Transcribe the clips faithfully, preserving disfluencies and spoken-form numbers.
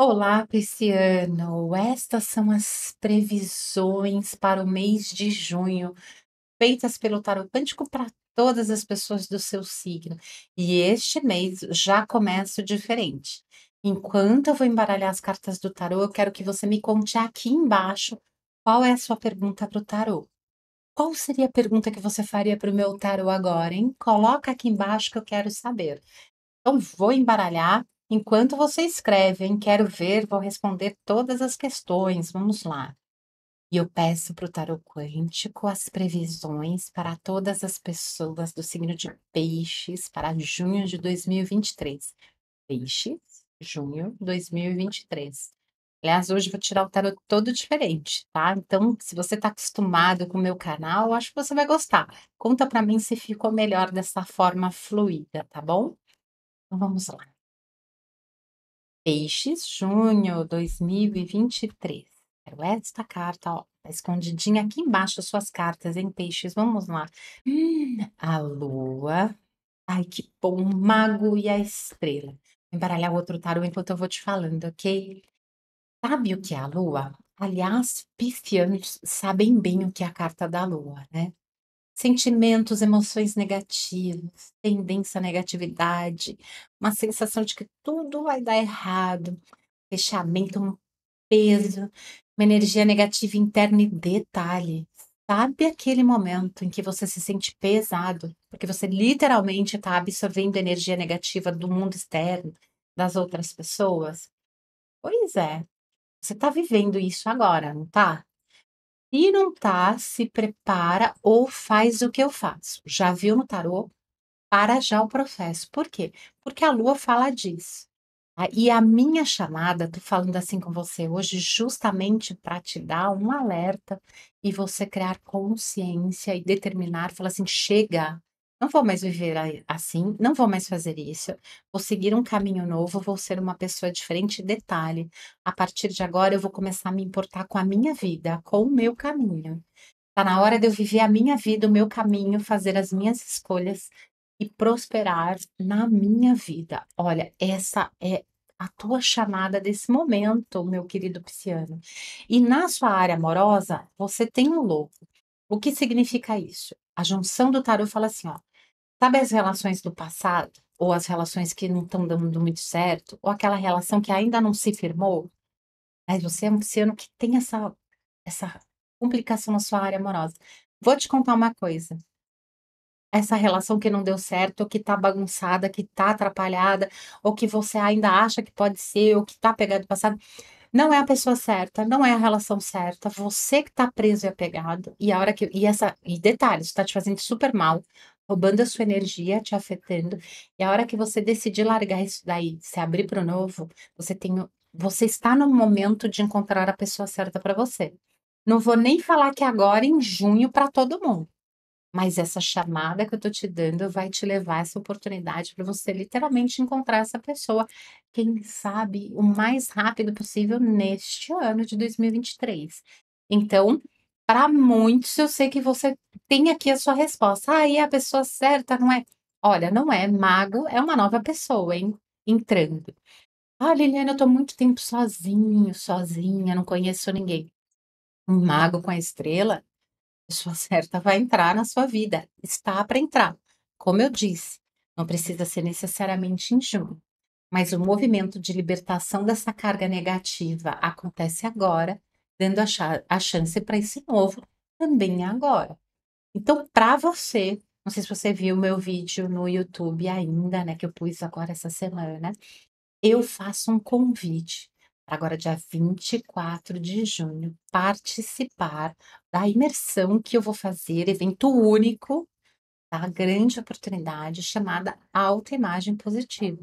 Olá, Pisciano! Estas são as previsões para o mês de junho, feitas pelo Tarô Quântico para todas as pessoas do seu signo. E este mês já começa diferente. Enquanto eu vou embaralhar as cartas do Tarô, eu quero que você me conte aqui embaixo qual é a sua pergunta para o Tarô. Qual seria a pergunta que você faria para o meu Tarô agora, hein? Coloca aqui embaixo que eu quero saber. Então, vou embaralhar. Enquanto você escreve, hein? Quero ver, vou responder todas as questões, vamos lá. E eu peço para o Tarô Quântico as previsões para todas as pessoas do signo de Peixes para junho de dois mil e vinte e três. Peixes, junho de dois mil e vinte e três. Aliás, hoje eu vou tirar o tarô todo diferente, tá? Então, se você está acostumado com o meu canal, eu acho que você vai gostar. Conta para mim se ficou melhor dessa forma fluida, tá bom? Então, vamos lá. Peixes, junho dois mil e vinte e três. Quero esta carta, ó, tá escondidinha aqui embaixo as suas cartas, hein, Peixes? Vamos lá. Hum, a lua. Ai, que bom. O mago e a estrela. Vou embaralhar outro tarô enquanto eu vou te falando, ok? Sabe o que é a lua? Aliás, piscianos sabem bem o que é a carta da lua, né? Sentimentos, emoções negativas, tendência à negatividade, uma sensação de que tudo vai dar errado, fechamento, um peso, uma energia negativa interna e detalhe. Sabe aquele momento em que você se sente pesado, porque você literalmente está absorvendo energia negativa do mundo externo, das outras pessoas? Pois é, você está vivendo isso agora, não tá? Se não tá, se prepara ou faz o que eu faço. Já viu no tarô? Para já o processo. Por quê? Porque a lua fala disso. Tá? E a minha chamada, tô falando assim com você hoje, justamente para te dar um alerta e você criar consciência e determinar, falar assim, chega, não vou mais viver assim, não vou mais fazer isso, vou seguir um caminho novo, vou ser uma pessoa diferente. Detalhe, a partir de agora eu vou começar a me importar com a minha vida, com o meu caminho. Tá na hora de eu viver a minha vida, o meu caminho, fazer as minhas escolhas e prosperar na minha vida. Olha, essa é a tua chamada desse momento, meu querido pisciano. E na sua área amorosa, você tem um louco. O que significa isso? A junção do tarô fala assim, ó, sabe as relações do passado, ou as relações que não estão dando muito certo, ou aquela relação que ainda não se firmou? Mas você é um pisciano que tem essa, essa complicação na sua área amorosa. Vou te contar uma coisa. Essa relação que não deu certo, ou que tá bagunçada, que tá atrapalhada, ou que você ainda acha que pode ser, ou que tá pegado do passado, não é a pessoa certa, não é a relação certa, você que tá preso e apegado, e a hora que, e essa, e detalhe, isso tá te fazendo super mal, roubando a sua energia, te afetando, e a hora que você decidir largar isso daí, se abrir para o novo, você tem, você está no momento de encontrar a pessoa certa para você. Não vou nem falar que agora em junho para todo mundo, mas essa chamada que eu tô te dando vai te levar essa oportunidade para você literalmente encontrar essa pessoa, quem sabe, o mais rápido possível neste ano de dois mil e vinte e três. Então, para muitos, eu sei que você tem aqui a sua resposta. Ah, e a pessoa certa, não é? Olha, não é. Mago é uma nova pessoa, hein? Entrando. Ah, Liliane, eu tô muito tempo sozinho, sozinha, não conheço ninguém. Um mago com a estrela, a pessoa certa vai entrar na sua vida, está para entrar. Como eu disse, não precisa ser necessariamente em junho, mas o movimento de libertação dessa carga negativa acontece agora, dando a, ch- a chance para esse novo também agora. Então, para você, não sei se você viu o meu vídeo no YouTube ainda, né, que eu pus agora essa semana, eu faço um convite. Agora, dia vinte e quatro de junho, participar da imersão que eu vou fazer, evento único, tá? Grande oportunidade, chamada Autoimagem Positiva.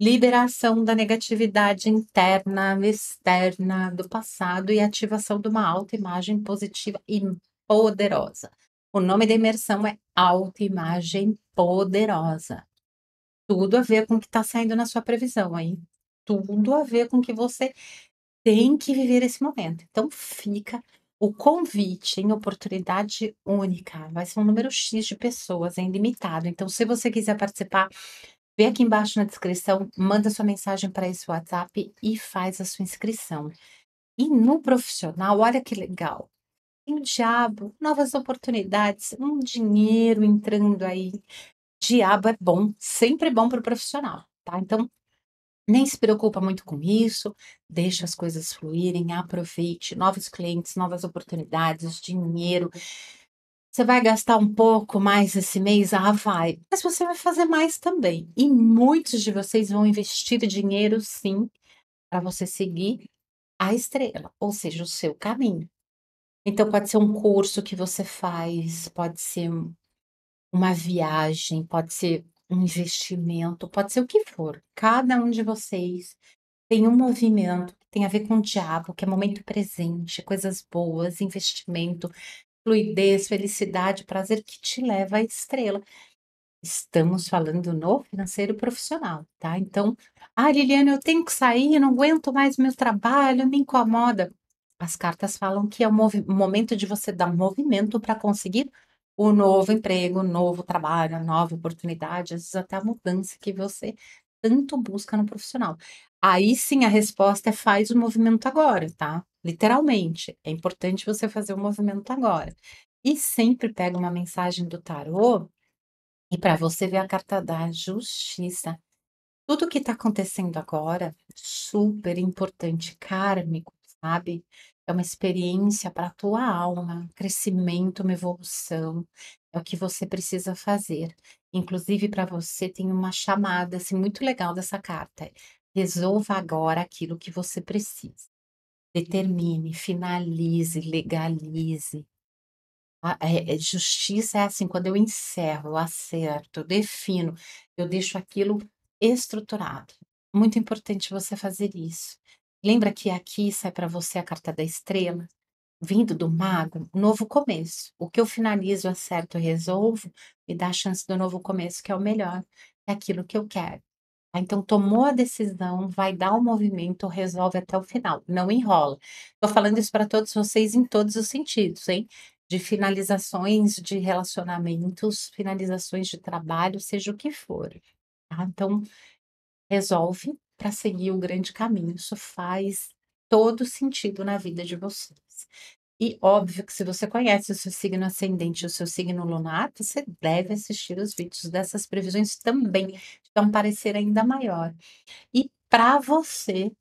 Liberação da negatividade interna, externa, do passado e ativação de uma autoimagem positiva e poderosa. O nome da imersão é Autoimagem Poderosa. Tudo a ver com o que está saindo na sua previsão aí. Tudo a ver com que você tem que viver esse momento. Então fica o convite em oportunidade única. Vai ser um número X de pessoas, é ilimitado. Então se você quiser participar, Vê aqui embaixo na descrição, manda sua mensagem para esse WhatsApp e faz a sua inscrição. E no profissional, olha que legal. Tem o diabo, novas oportunidades, um dinheiro entrando aí. Diabo é bom, sempre é bom para o profissional, tá? Então, nem se preocupa muito com isso, deixa as coisas fluírem, aproveite, novos clientes, novas oportunidades, dinheiro. Você vai gastar um pouco mais esse mês? Ah, vai. Mas você vai fazer mais também. E muitos de vocês vão investir dinheiro, sim, para você seguir a estrela, ou seja, o seu caminho. Então, pode ser um curso que você faz, pode ser uma viagem, pode ser um investimento, pode ser o que for. Cada um de vocês tem um movimento que tem a ver com o diabo, que é momento presente, coisas boas, investimento, fluidez, felicidade, prazer que te leva à estrela. Estamos falando no financeiro profissional, tá? Então, ah, Liliane, eu tenho que sair, eu não aguento mais meu trabalho, me incomoda. As cartas falam que é o momento de você dar movimento para conseguir o novo emprego, o novo trabalho, a nova oportunidade, às vezes até a mudança que você tanto busca no profissional. Aí sim a resposta é faz o movimento agora, tá? Literalmente, é importante você fazer o movimento agora. E sempre pega uma mensagem do tarô e para você ver a carta da justiça. Tudo que está acontecendo agora, super importante, kármico, sabe? É uma experiência para a tua alma, crescimento, uma evolução. É o que você precisa fazer. Inclusive, para você tem uma chamada assim, muito legal dessa carta. Resolva agora aquilo que você precisa. Determine, finalize, legalize. A, é, justiça é assim, quando eu encerro, eu acerto, eu defino, eu deixo aquilo estruturado. Muito importante você fazer isso. Lembra que aqui sai para você a carta da estrela, vindo do mago, novo começo. O que eu finalizo, acerto, resolvo, me dá a chance do novo começo, que é o melhor, é aquilo que eu quero. Então, tomou a decisão, vai dar o movimento, resolve até o final, não enrola. Estou falando isso para todos vocês em todos os sentidos, hein? De finalizações de relacionamentos, finalizações de trabalho, seja o que for. Tá? Então, resolve para seguir o grande caminho. Isso faz todo sentido na vida de vocês. E óbvio que se você conhece o seu signo ascendente e o seu signo lunar, você deve assistir os vídeos dessas previsões também, dá um parecer ainda maior. E para você,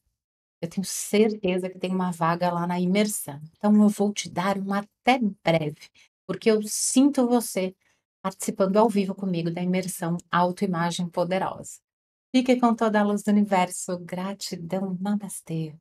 eu tenho certeza que tem uma vaga lá na imersão. Então eu vou te dar um até breve, porque eu sinto você participando ao vivo comigo da imersão Autoimagem Poderosa. Fique com toda a luz do universo. Gratidão. Namastê.